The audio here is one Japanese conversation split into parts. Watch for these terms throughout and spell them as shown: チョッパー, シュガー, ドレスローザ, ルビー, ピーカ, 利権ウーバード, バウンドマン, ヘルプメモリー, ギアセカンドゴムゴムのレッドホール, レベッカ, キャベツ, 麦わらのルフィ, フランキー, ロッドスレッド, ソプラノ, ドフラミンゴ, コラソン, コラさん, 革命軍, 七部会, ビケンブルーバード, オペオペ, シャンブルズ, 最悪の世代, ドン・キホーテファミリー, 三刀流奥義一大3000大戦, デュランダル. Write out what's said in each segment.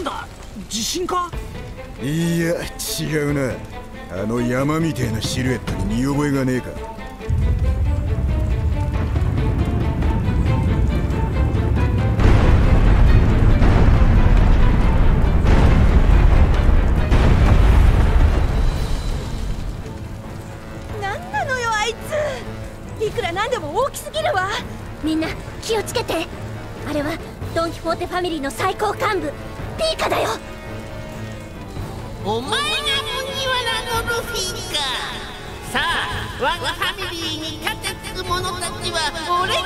なんだ、地震か？いや、違うな。あの山みてえなシルエットに見覚えがねえか。なんなのよ、あいつ。いくらなんでも大きすぎるわ。みんな気をつけて。あれはドン・キホーテファミリーの最高幹部ピーカだよ。お前が麦わらのルフィか。さあ、我がファミリーに立てつく者たちは俺が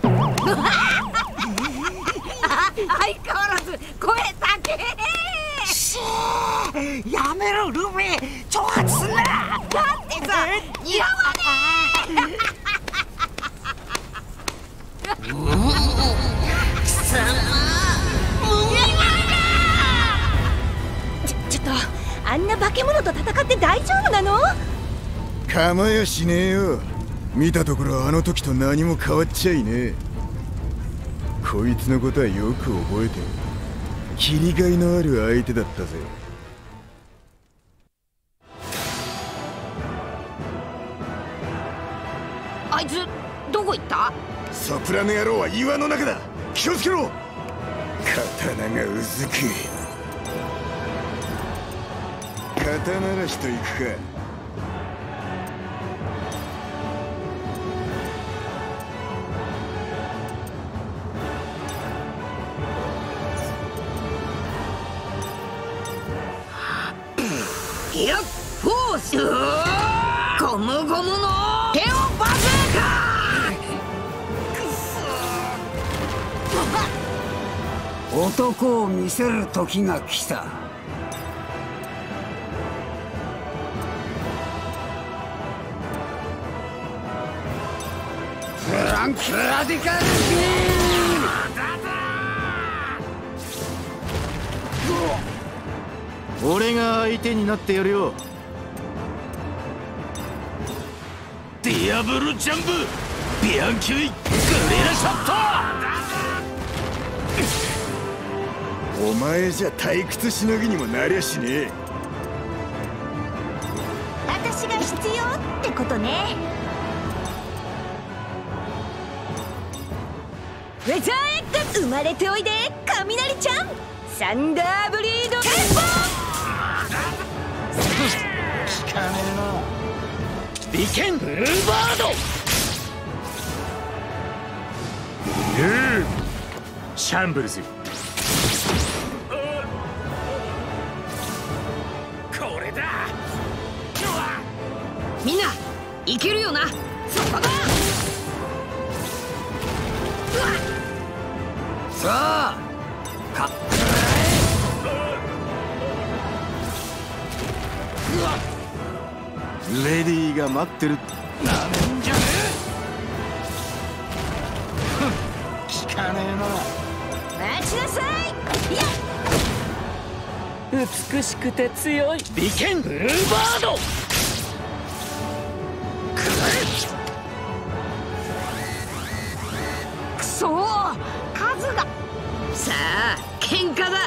相手に。相変わらず声だけ。やめろルフィ、挑発すんな。だってさ、似合わねえ。貴様、ちょっと、あんな化け物と戦って大丈夫なの？構えやしねえよ。見たところあの時と何も変わっちゃいねえ。こいつのことはよく覚えてる。切りがいのある相手だったぜ。あいつどこ行った？ソプラノ野郎は岩の中だ。気をつけろ。刀がうずく。肩慣らしといくか。いや、フォースゴムゴムの手をバズーカー。男を見せる時が来た。フランクラディカルシー。俺が相手になってやるよ。ディアブルジャンプビアンキュイグレラショット。お前じゃ退屈しのぎにもなりゃしねえ。私が必要ってことね。ウェザーエッグ、生まれておいで雷ちゃん。サンダーブリードテンポ。効かねえな。ビケンブルーバード。シャンブルズ。みんな、いけるよな。そこだ。さあ、かっレディーが待ってる。なめんじゃねえ。聞かねえな。待ちなさい。いや、美しくて強いビケンブルーバード。さあ、喧嘩だ。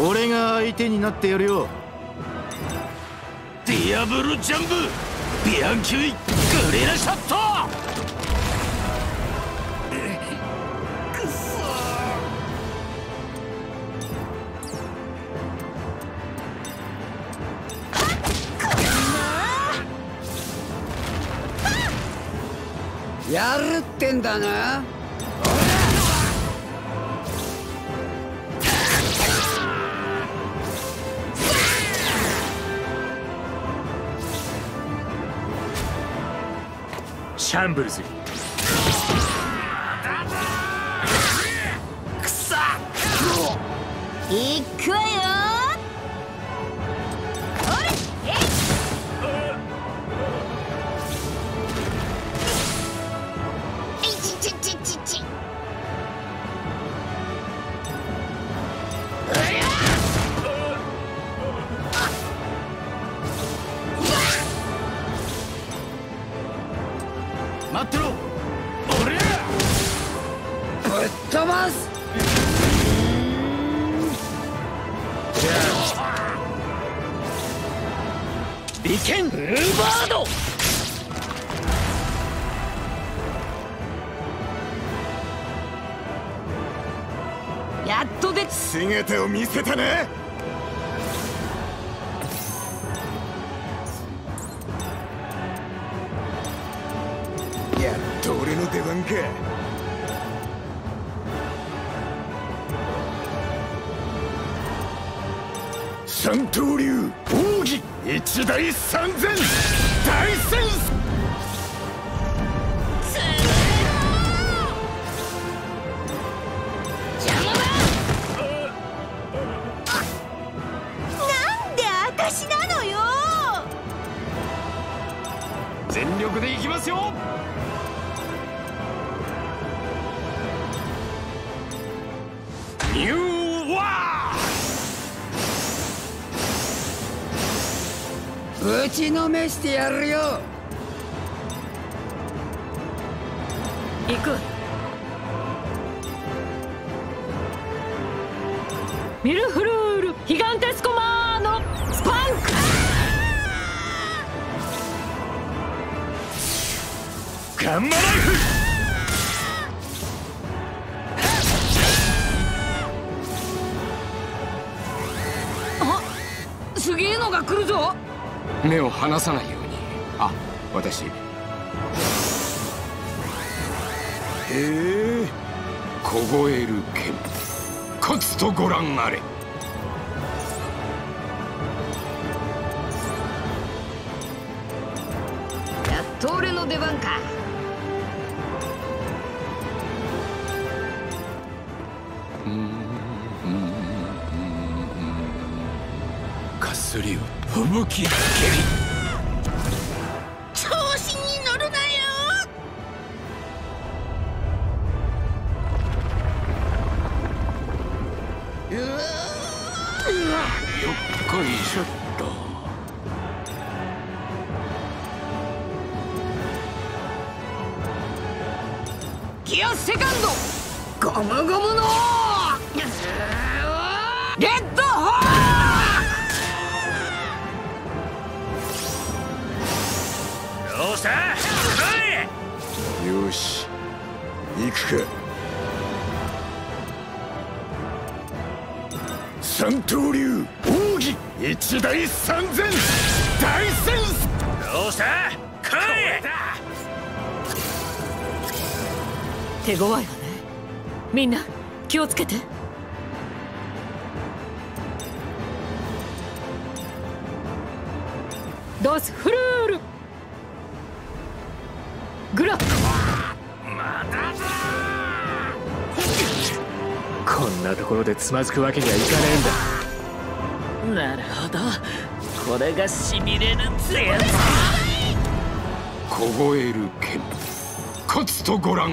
俺が相手になってやるよ。ディアブルジャンプビアンキュイグレラショット。やるってんだな。シャンブルズ。くそ。いくわよ。利権ウーバード。やっとで全てを見せたね。やっと俺の出番か。三刀流奥義一大3000大戦なんで私なのよ。全力でいきますよ。ニュー打ちのめしてやるよ。行く。ミルフルールヒガンテスコマーノスパンクガンマライフ。あ、すげえのが来るぞ。目を離さないように。あ、私。へえ、凍える剣。勝つとご覧あれ。やっと俺の出番か。かすりを。吹雪だけに調子に乗るなよ。よっこいしょっと。ギアセカンドゴムゴムのレッドホール。よし、行くか。三刀流奥義一大3000大戦。どうした？来い！手強いわね。みんな気をつけて。ドスフルールグラッまだだ。こんなところでつまずくわけにはいかねえんだ。なるほど、これがしびれるぜ。凍える剣勝つとご覧。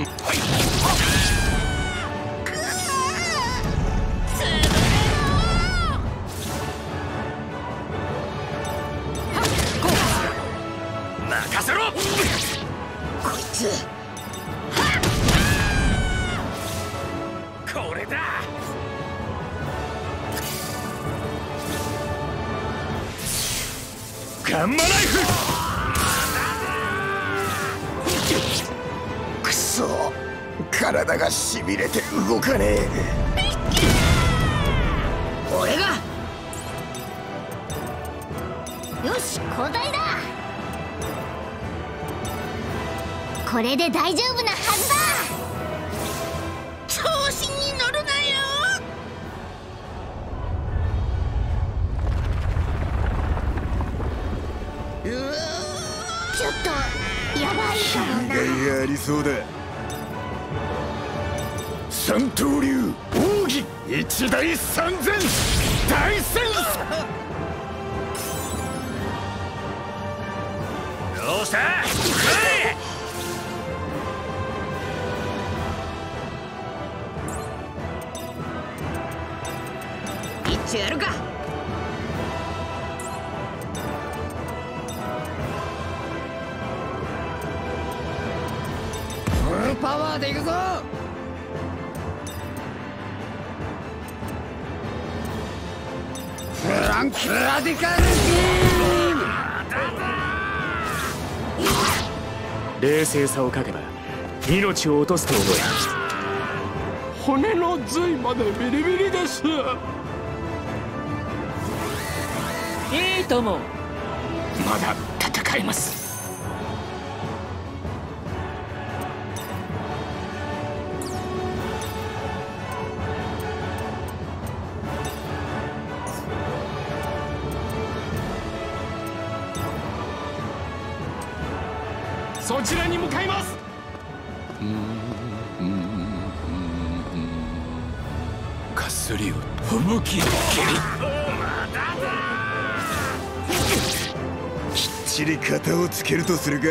任せろ。こいつこれだ。ガンマナイフくそ、体がしびれて動かねえ。俺がよし交代だ。これで大丈夫なはずだ。調子に乗るなよ。ちょっとやばいかもな。被害がありそうだ。三刀流奥義一大3000大戦。どうした？はいやるか。フルパワーでいくぞ。冷静さを欠けば命を落とすと思え。骨の髄までビリビリです。いいとも、まだ戦えます。そちらに向かいます。かすりを吹雪の蹴り、きっちり型をつけるとするか。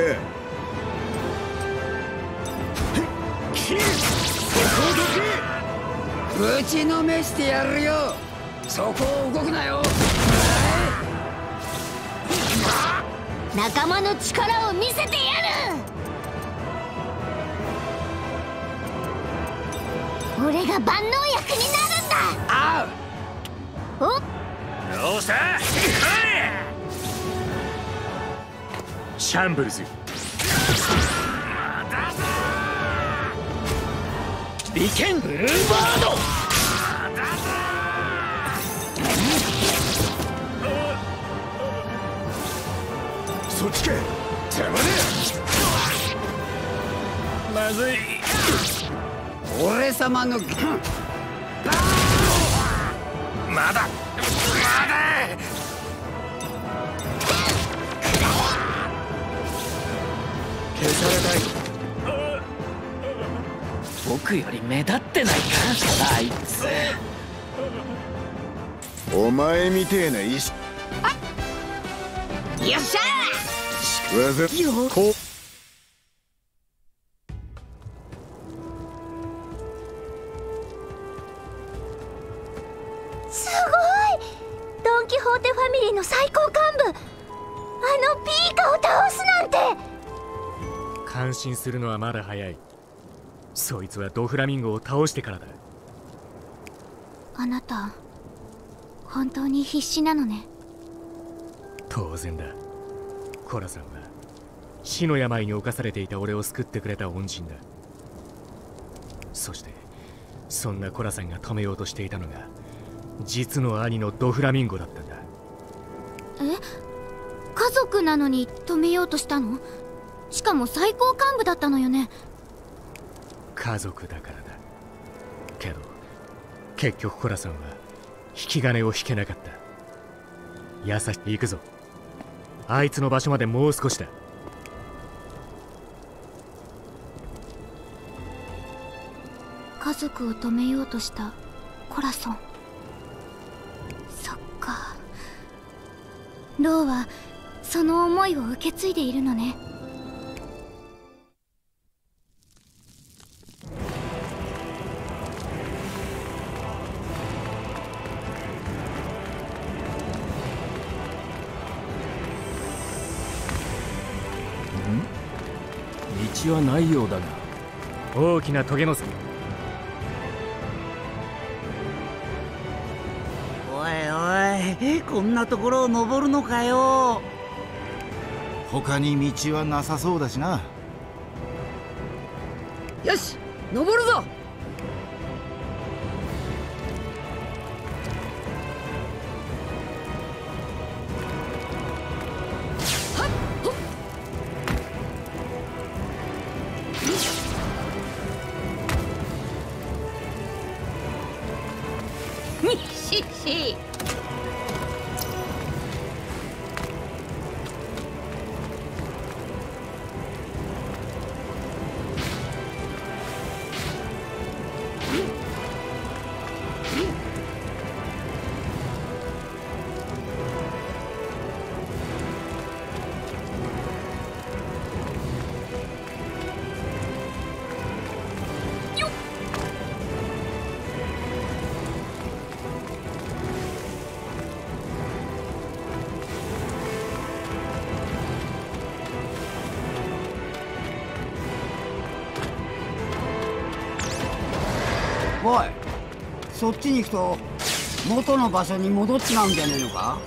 ぶちのめしてやるよ。そこを動くなよ。仲間の力を見せてやる。俺が万能薬になるんだ。ああ。おっ。どうした？シャンブルズ。利権ブルーバード。そっちか。邪魔ね。まずい。俺様のまだ消されない。僕より目立ってないかあいつ。お前みてえな石。よっしゃ。安心するのはまだ早い。そいつはドフラミンゴを倒してからだ。あなた本当に必死なのね。当然だ。コラさんは死の病に侵されていた俺を救ってくれた恩人だ。そしてそんなコラさんが止めようとしていたのが実の兄のドフラミンゴだったんだ。え、家族なのに止めようとしたの？しかも最高幹部だったのよね。家族だからだ。けど結局コラさんは引き金を引けなかった。優しく行くぞ。あいつの場所までもう少しだ。家族を止めようとしたコラソン。そっか、ローはその思いを受け継いでいるのね。はないようだが。大きなトゲの先。おいおい、こんなところを登るのかよ。他に道はなさそうだしな。よし、登るぞ。そっちに行くと元の場所に戻っちまうんじゃねえのか。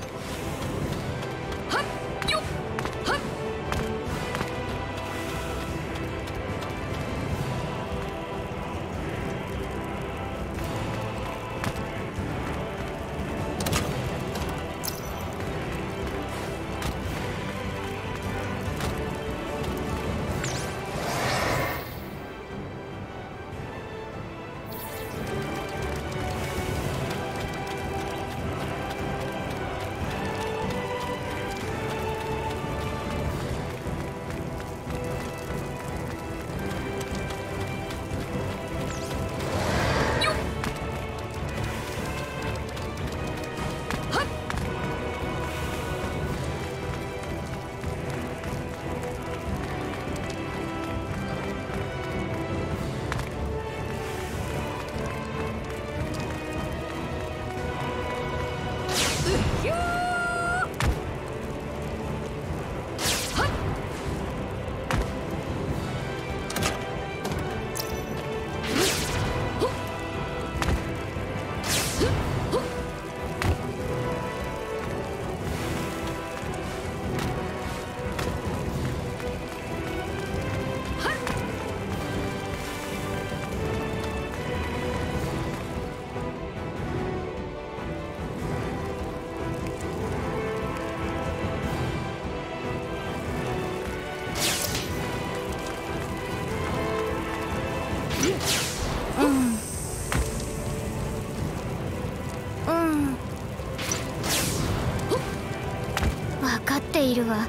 いるわ。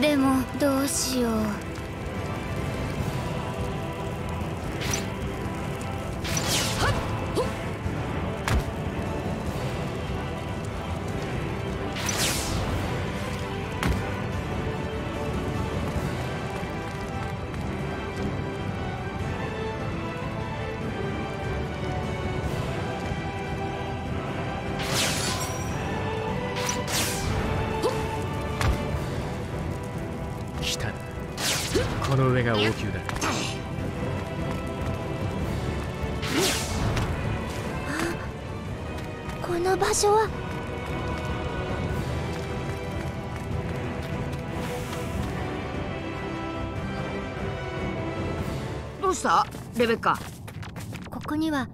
でもどうしよう。この上が王宮だ。この場所はどうしたレベッカ。ここには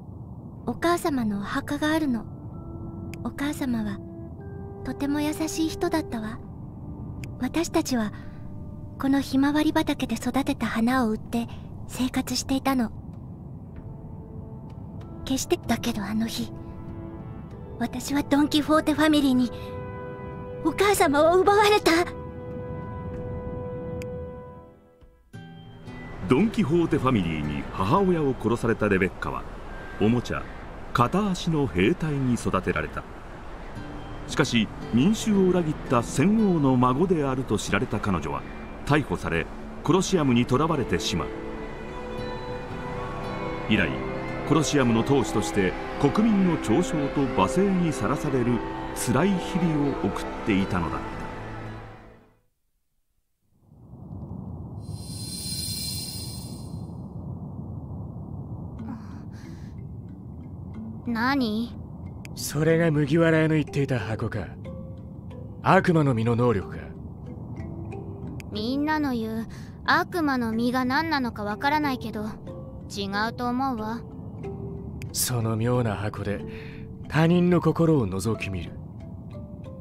お母様のお墓があるの。お母様はとても優しい人だったわ。私たちはこのひまわり畑で育てた花を売って生活していたの。決してだけどあの日、私はドン・キホーテファミリーにお母様を奪われた。ドン・キホーテファミリーに母親を殺されたレベッカはおもちゃ片足の兵隊に育てられた。しかし民衆を裏切った戦王の孫であると知られた彼女は逮捕され、コロシアムに囚われてしまう。以来コロシアムの当主として国民の嘲笑と罵声にさらされる辛い日々を送っていたのだった。何？それが麦わら屋の言っていた箱か。悪魔の実の能力か。みんなの言う悪魔の実が何なのかわからないけど違うと思うわ。その妙な箱で他人の心を覗き見る。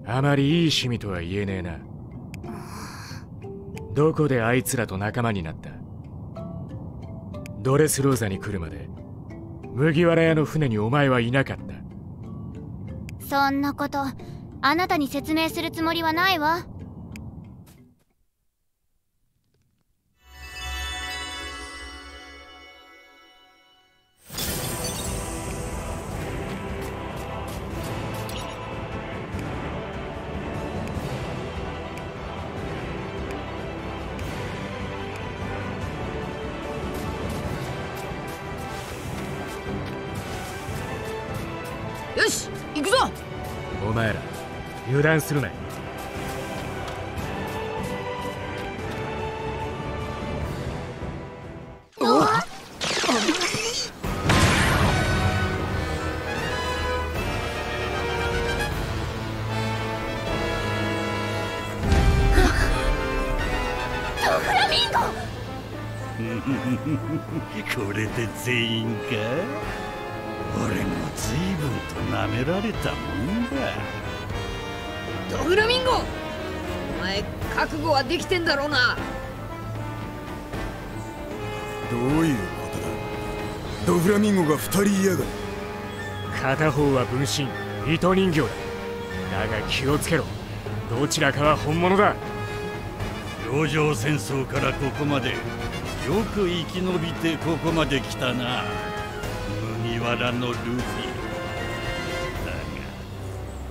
あまりいい趣味とは言えねえな。どこであいつらと仲間になった？ドレスローザに来るまで麦わら屋の船にお前はいなかった。そんなことあなたに説明するつもりはないわ。よし、行くぞ。お前ら油断するなよ。ビンゴこれで全員か。俺も随分となめられたもんだ。ドフラミンゴ、お前覚悟はできてんだろうな。どういうことだ。ドフラミンゴが2人いやがる。片方は分身糸人形だ。だが気をつけろ、どちらかは本物だ。洋上戦争からここまでよく生き延びてここまで来たな、麦わらのルフィ。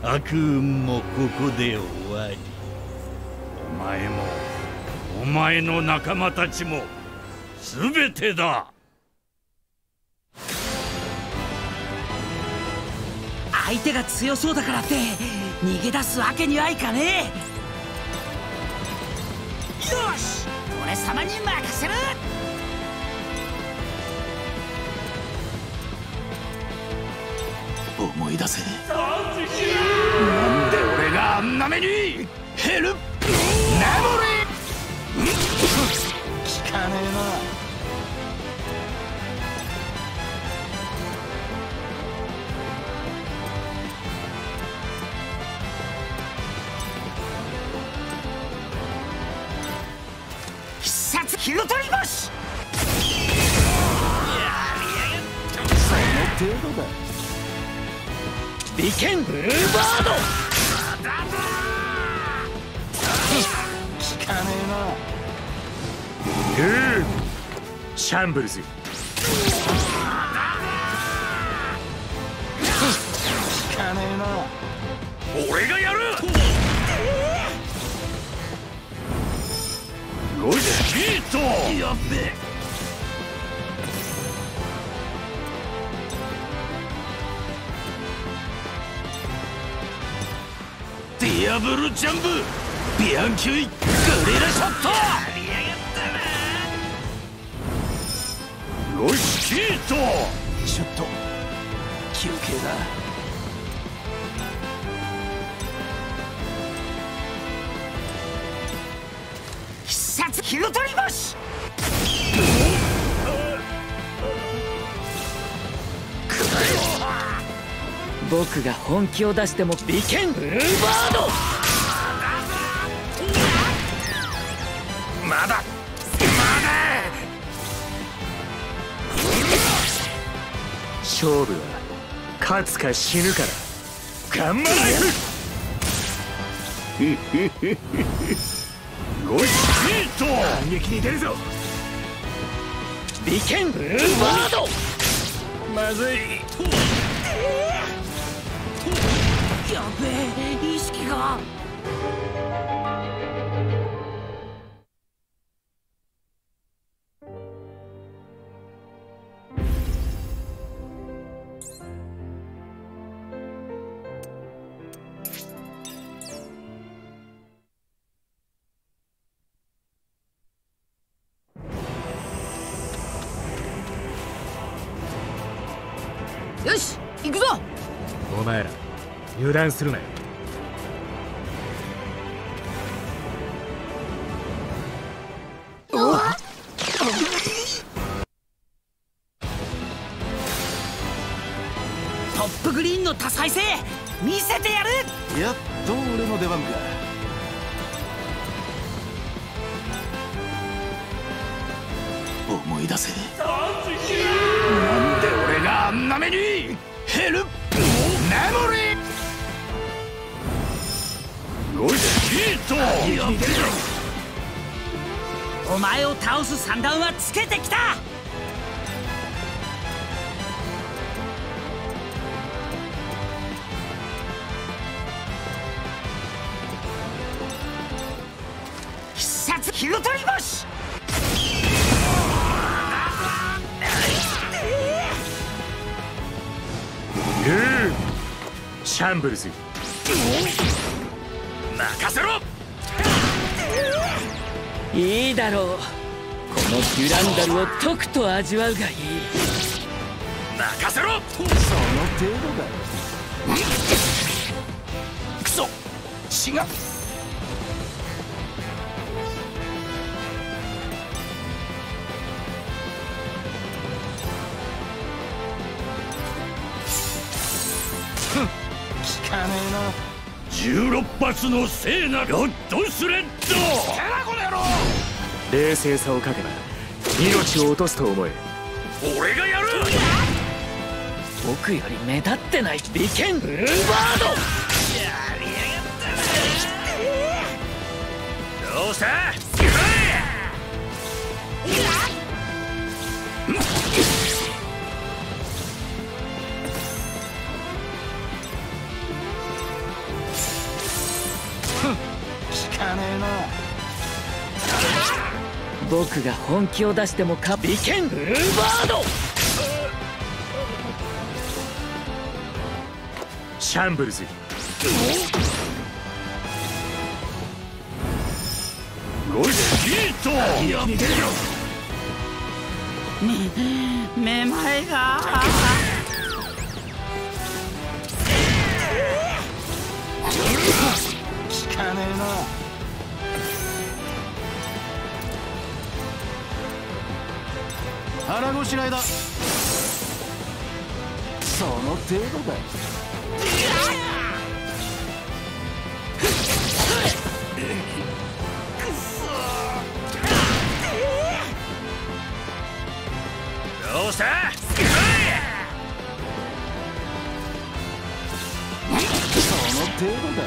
だが悪運もここで終わり、お前もお前の仲間たちも全てだ。相手が強そうだからって逃げ出すわけにはいかねえ。よし、俺様に任せる。思い出せ、なんで俺があんな目に。ヘルナモリ効かねえな。広取ります。その程度だ。ビケンブルーバード。効かねえな。グー、シャンブルズ。効かねえな。俺がやる。ゴージャートやべえ。ディアブルジャンプビアンキュイグリラショット。ロイシートちょっと休憩だ。気を取ります。僕が本気を出してもビケンブルーバード。まだまだ勝負は勝つか死ぬから頑張れ。ゴイシート反撃に出るぞ。ビケンブルーバード。まずい、やべえ意識が。よし、行くぞ。お前ら油断するなよ。トップグリーンの多彩性見せてやる。やっと俺の出番か。思い出せ、なんで俺があんな目に。ヘルプメモリー。ロイシートやってるぞ。お前を倒す算段はつけてきた。必殺気を取ります。シャンブルズ任せろ。いいだろう、このデュランダルをとくと味わうがいい。任せろ。その程度だよ。クソ違う。16発の聖なロッドスレッド。捨てなこの野郎。冷静さをかけば命を落とすと思え。俺がやる。僕より目立ってない利権バード。やりやがったな。どうした僕が本気を出してもカビケンブルーバード。シャンブルズゴスキートやめてよ。めまいが効かねえな。腹ごしらえだ。その程度だ。どうした。その程度だ。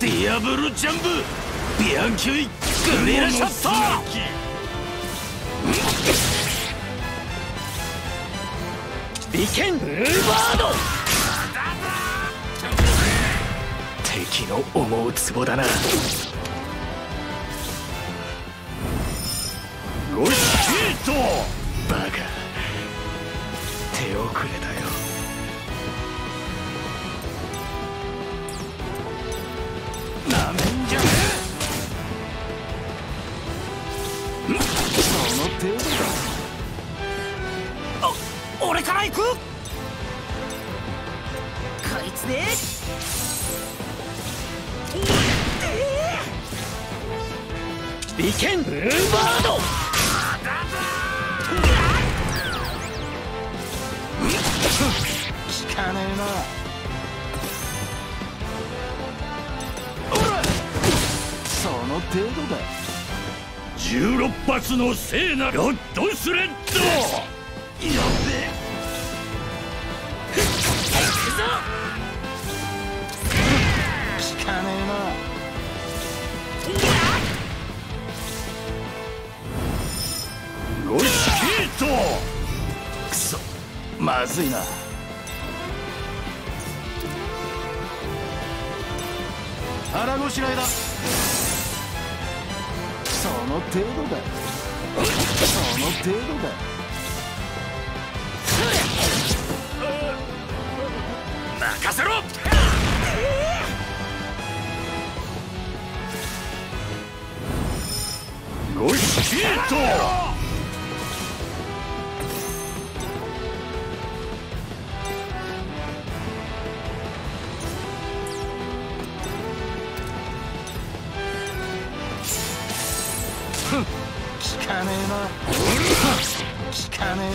ディアブルジャンプビアンキュイグリラシャット。ビケンブルーバード。敵の思うツボだな。ロシキートバカ手遅れだよ。俺から行く。こいつでビケンブルーバード。効かねえな。その程度だ。16発の聖なロッドスレッド。やべえ。効かねえな。ゴシキート。くそ、まずいな。腹ごしらえだ。その程度だ。その程度だ。任せろ。ゴシキート。効かねえな。効かねえ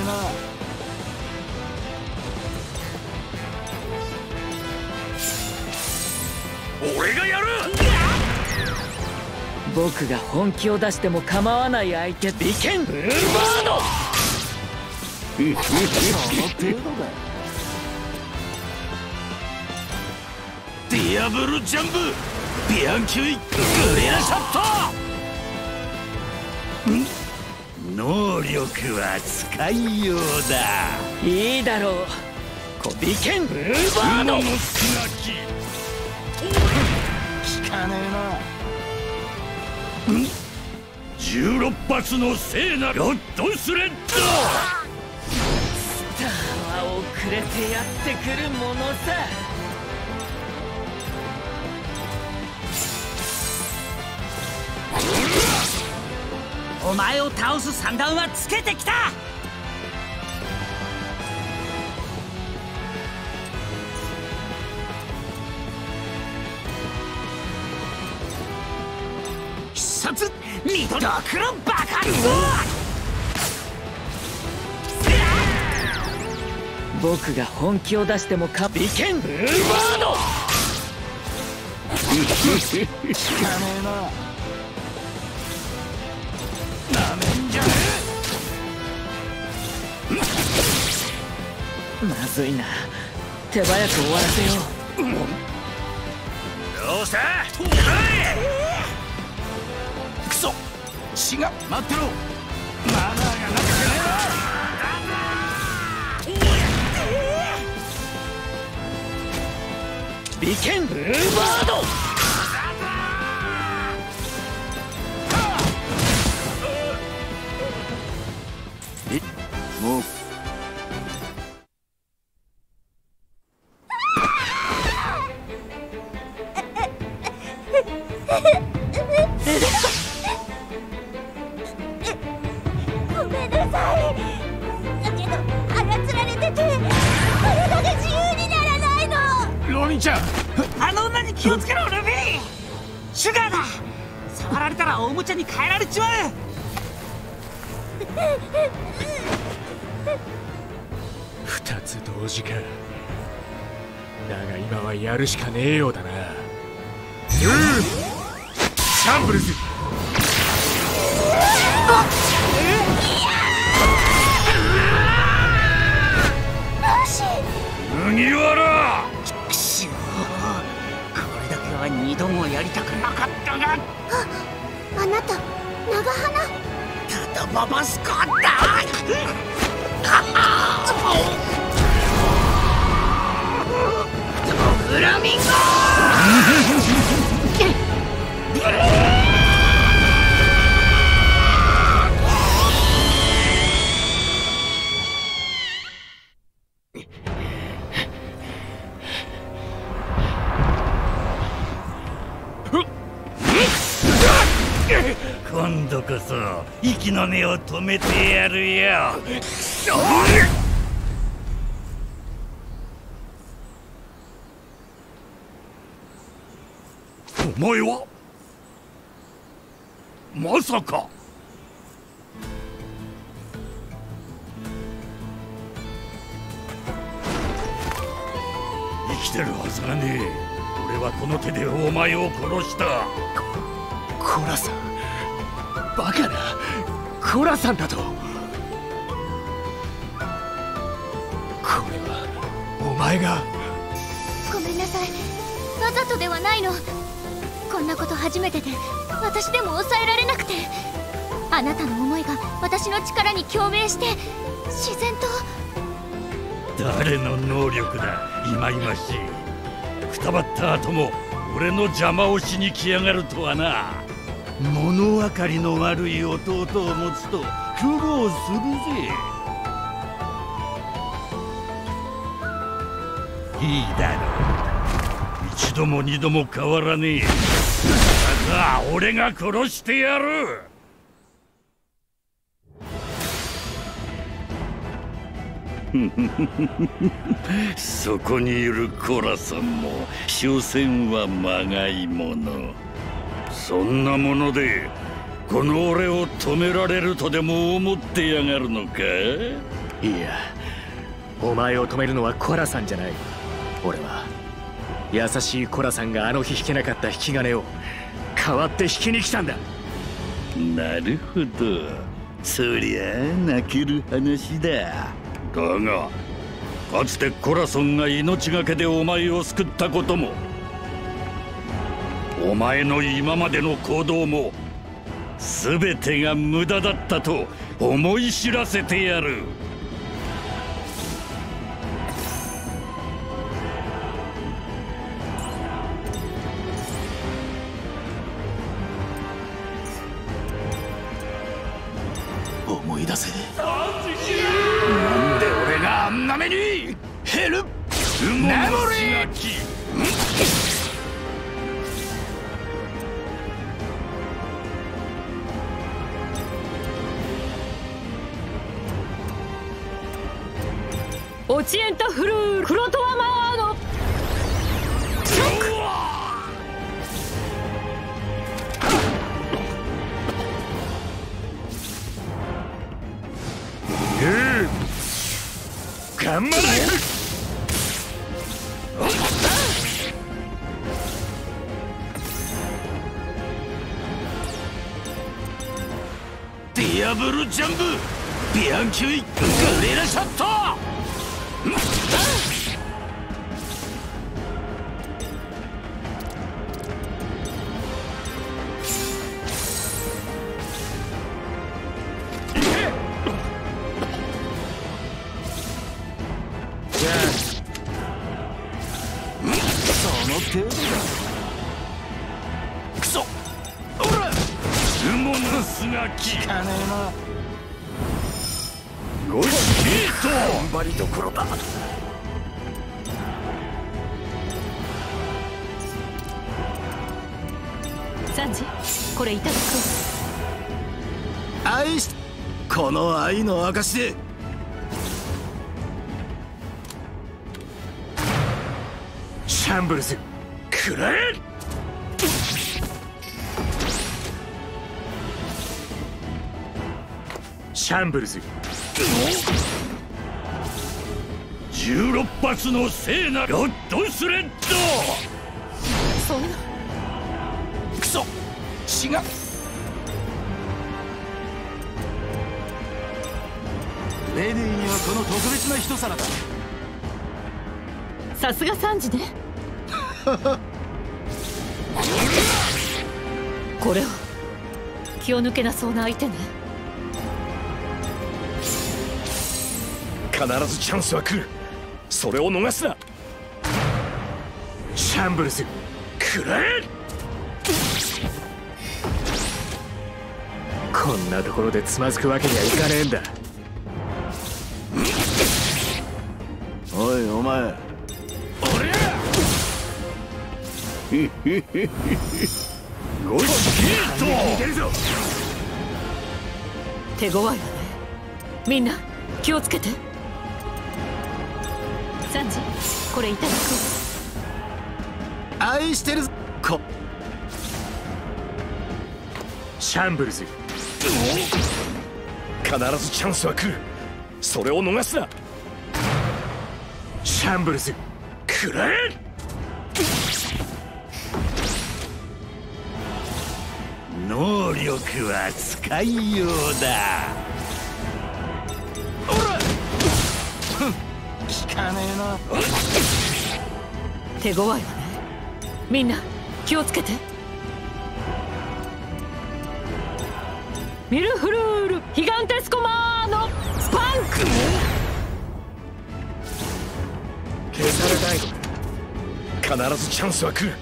な。俺がやる。僕が本気を出しても構わない相手ビケンブルーバード。その程度だ。ディアブルジャンプビアンキュイグレアシャット。能力は使いようだ。いいだろう。ビケンブルーバード。効かねえな。16発の聖なロッドスレッド。スターは遅れてやってくるものさ。お前を倒す算段はつけてきた。殺ミトドクロ爆発。僕が本気を出してもカップいけんウーバードなめんじゃねえ。まずいな、手早く終わらせよう。どうしたクソ死が待ってろ。マナーがなくてねえわ。ビケンウーバードもうごめんなさい。だけど操られてて体が自由にならないの。ロニちゃんあの女に気をつけろルビー。シュガーだ、触られたらおもちゃに変えられちまう。2つ同時か。だが今はやるしかねえようだな。シャンブルズ麦わらくしょう、これだけは二度もやりたくなかったが。あなた長鼻ただまばすかったフラミンゴ今度こそ息の根を止めてやるよ。お前はまさか生きてるはずがねえ。俺はこの手でお前を殺した。コラさんバカな、コラさんだと。これはお前が。ごめんなさい、わざとではないの。こんなこと初めてで私でも抑えられなくて、あなたの思いが私の力に共鳴して自然と。誰の能力だ、いまいましい。くたばった後も俺の邪魔をしに来やがるとはな。物分かりの悪い弟を持つと苦労するぜ。いいだろう、一度も二度も変わらねえ。だが俺が殺してやる。そこにいるコラさんも所詮はまがいもの。そんなものでこの俺を止められるとでも思ってやがるのか。いや、お前を止めるのはコラさんじゃない。俺は優しいコラさんがあの日引けなかった引き金を代わって引きに来たんだ。なるほど、そりゃ泣ける話だ。だがかつてコラさんが命がけでお前を救ったことも、お前の今までの行動も全てが無駄だったと思い知らせてやる。思い出せ。なんで俺があんな目に。ヘルプメモリー。オチエンタフルールクロトワマーのショック。ヤンマライフ。ディアブルジャンブビアンキュイグレラショット。その程度だ。クソ雲の巣が効かねえな。ゴシヒート頑張りどころだ。サンジ、これいただく。愛しこの愛の証でシャンブルズくれる。シャンブルズ16発の聖なロッドスレッド。そんなクソ違う。レディーにはこの特別な一皿だ。さすがサンジね。これを気を抜けなそうな相手ね。必ずチャンスは来る。それを逃すな。シャンブルズくれ。こんなところでつまずくわけにはいかねえんだ。おいお前、俺ゴシヒート手強いわね。みんな気をつけて。サンジ、これいただく。愛してるぞ。シャンブルズ必ずチャンスは来る。それを逃すな。シャンブルズくれ。能力は使いようだ。手強いわね。みんな気をつけて。ミルフルールヒガンテスコマーのスパンク。消されない。必ずチャンスは来る。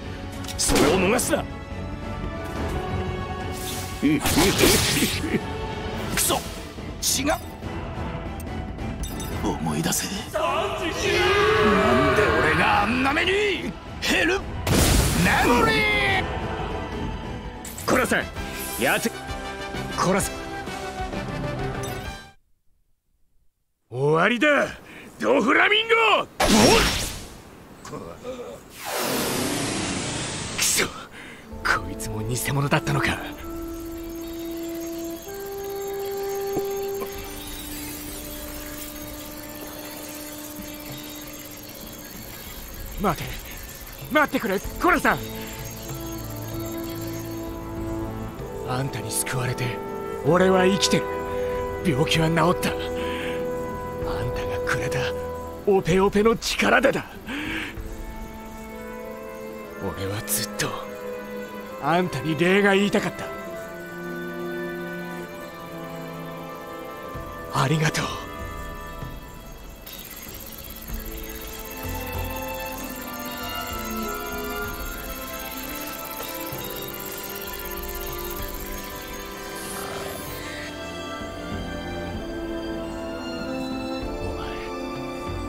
それを逃すな。クソ違う。思い出せ。なんで俺があんな目に。ヘルメモリー。殺せやつ。殺せ。終わりだドフラミンゴ。クソこいつも偽物だったのか。待ってくれコラさん。あんたに救われて俺は生きてる。病気は治った。あんたがくれたオペオペの力でだ。俺はずっとあんたに礼が言いたかった。ありがとう。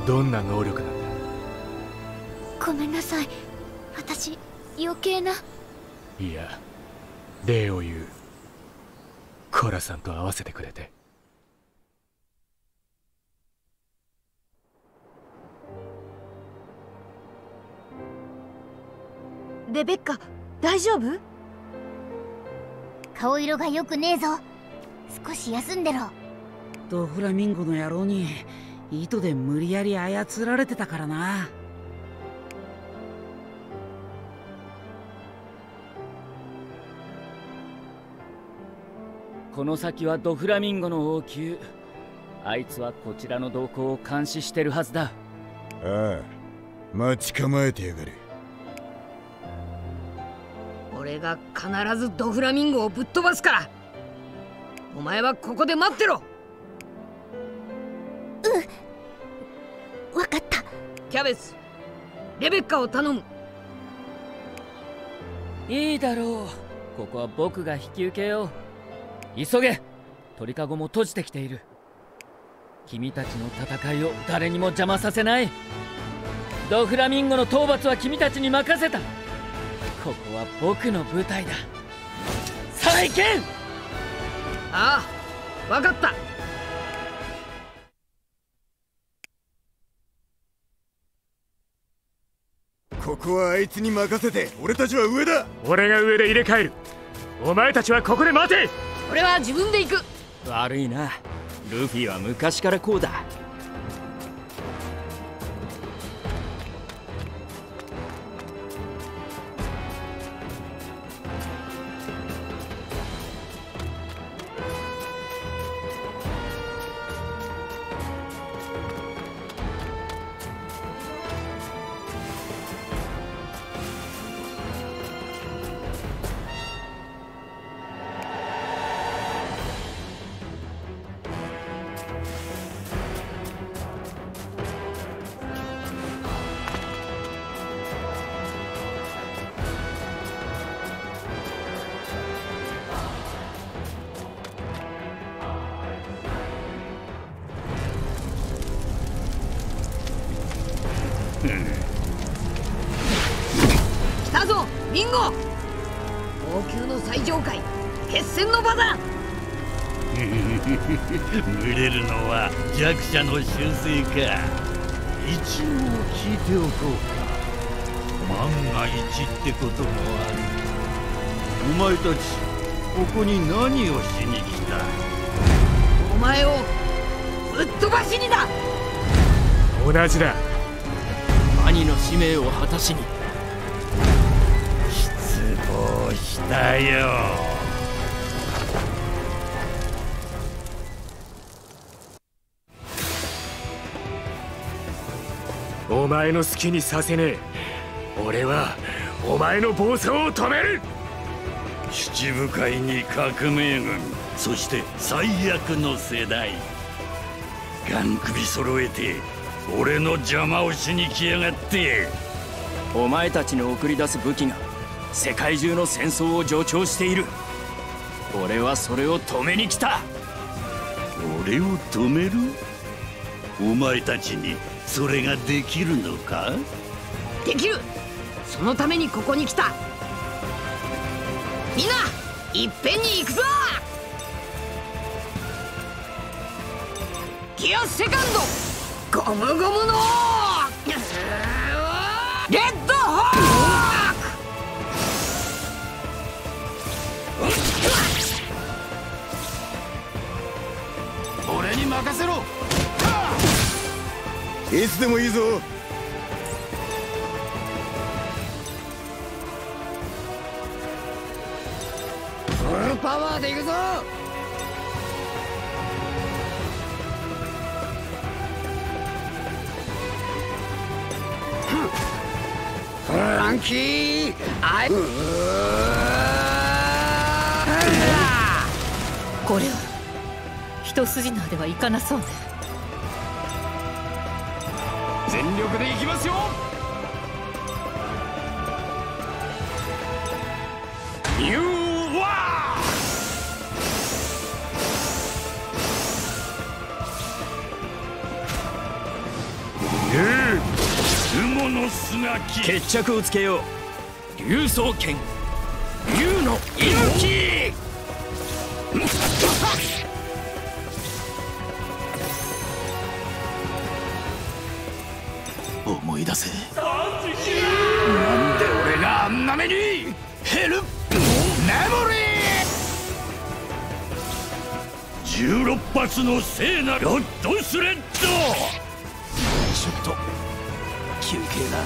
どんな能力なんだ。ごめんなさい、私余計な。いや礼を言う。コラさんと会わせてくれて。レベッカ大丈夫？顔色が良くねえぞ。少し休んでろ。ドフラミンゴの野郎に糸で無理やり操られてたからな。この先はドフラミンゴの王宮。あいつはこちらの動向を監視してるはずだ。ああ、待ち構えてやがる。俺が必ずドフラミンゴをぶっ飛ばすから、お前はここで待ってろ。うん、わかった。キャベツ、レベッカを頼む。いいだろう、ここは僕が引き受けよう。急げ、鳥かごも閉じてきている。君たちの戦いを誰にも邪魔させない。ドフラミンゴの討伐は君たちに任せた。ここは僕の舞台だ。さあ行け！ああ、わかった。ここはあいつに任せて、俺たちは上だ。俺が上で入れ替える。お前たちはここで待て。俺は自分で行く。悪いな、ルフィは昔からこうだ。群れるのは弱者の習性か。一応聞いておこうか。万が一ってこともある。お前たち、ここに何をしに来た？お前をぶっ飛ばしにだ。同じだ。兄の使命を果たしに。失望したよ。お前の好きにさせねえ。俺はお前の暴走を止める。七部会に革命軍、そして最悪の世代。ガン首揃えて俺の邪魔をしに来やがって。お前たちの送り出す武器が世界中の戦争を助長している。俺はそれを止めに来た。俺を止める？お前たちにそれができるのか？できる。そのためにここに来た。みんないっぺんに行くぞ。ギアセカンドゴムゴムのレッドホーク。俺に任せろ。いつでもいいぞ。フルパワーでいくぞ。フランキーアイ。これは一筋縄ではいかなそうね。全力でいきますよ。ユーワー。雲の砂木。決着をつけよう。竜爪剣。竜の息吹。思い出せ。なんで俺があんな目に。ヘルプメモリー。16発の聖なるゴッドスレッド。ちょっと休憩だ。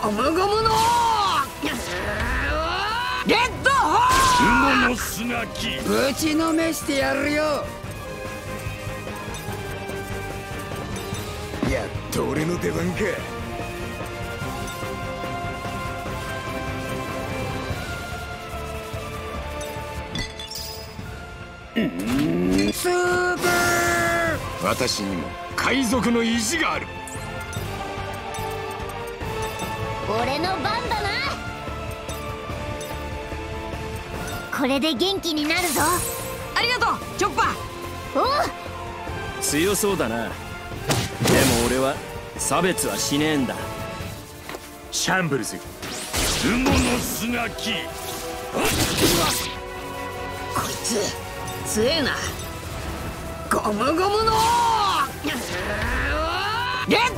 ゴムゴムのレッドホーン。雲の砂木ぶちのめしてやるよ。やっと俺の出番か。スーパー！私にも海賊の意地がある。俺の番だな。これで元気になるぞ。ありがとうチョッパー。おう、強そうだな。でも俺は差別はしねえんだ。シャンブルズ雲の砂木。こいつ強えな。ゴムゴムのレッ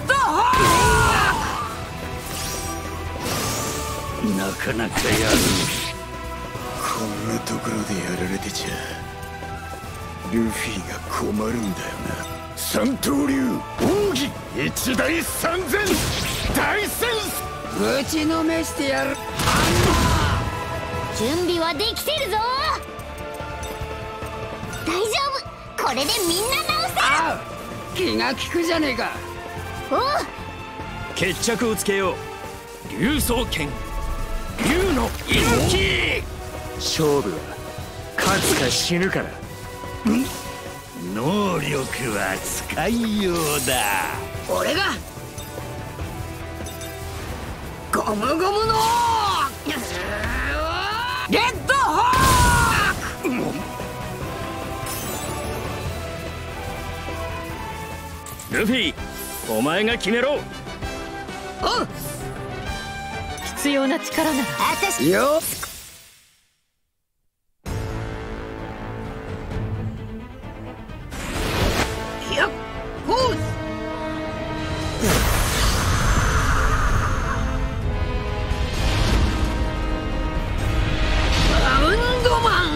ドホーン。なかなかやる。こんなところでやられてちゃルフィが困るんだよな。三刀流奥義一大三千大戦ぶちのめしてやる。準備はできてるぞ。大丈夫、これでみんな直せ。ああ、気が利くじゃねえか。おう、決着をつけよう。竜爪拳竜の勇気。勝負は勝つか死ぬから。能力は使いようだ。俺がゴムゴムのレッドホーク。ルフィ、お前が決めろ。おう、必要な力なら私よ。いや、おう、バウンドマン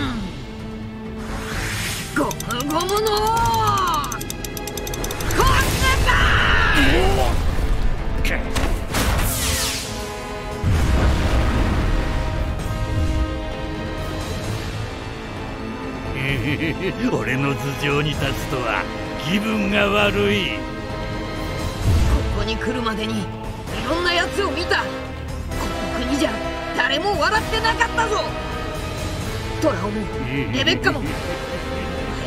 ゴムゴムの俺の頭上に立つとは気分が悪い。ここに来るまでにいろんなやつを見た。この国じゃ誰も笑ってなかったぞ。トラオもレベッカも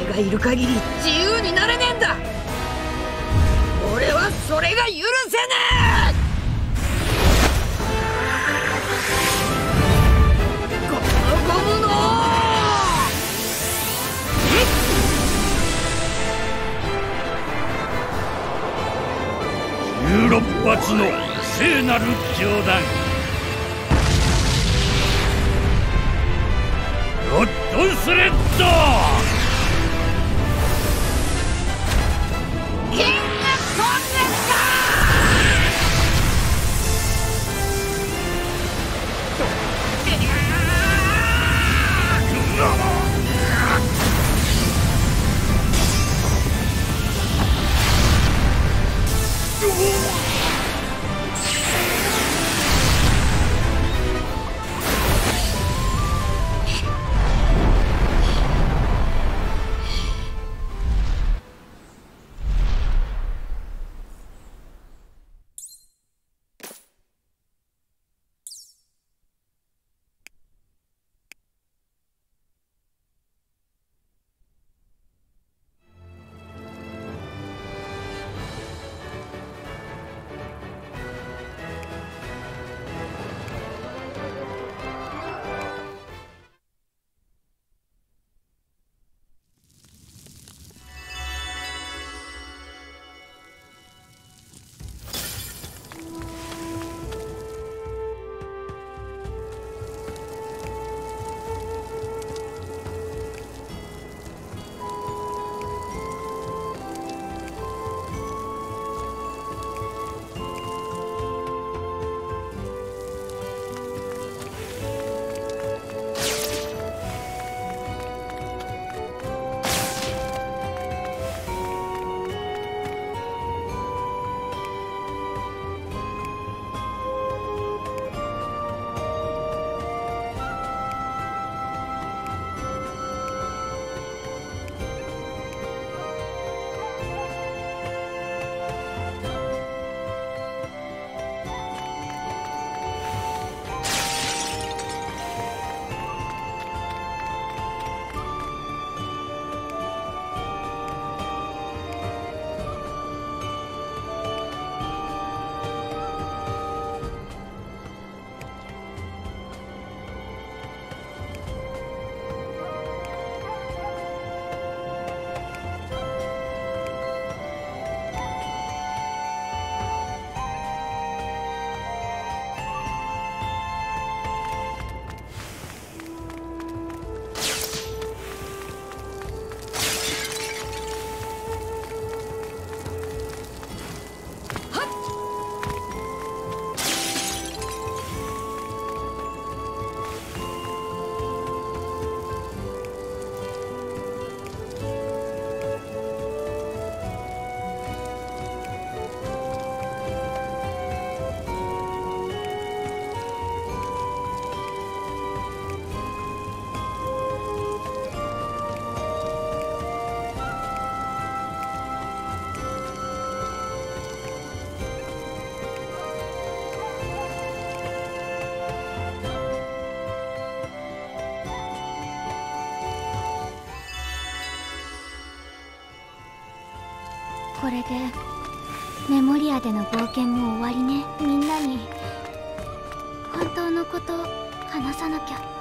お前がいる限り自由になれねえんだ。俺はそれが許せねえ。16発の聖なる上段ゴッドスレッド。キングコンネスター。これでメモリアでの冒険も終わりね。みんなに本当のこと話さなきゃ。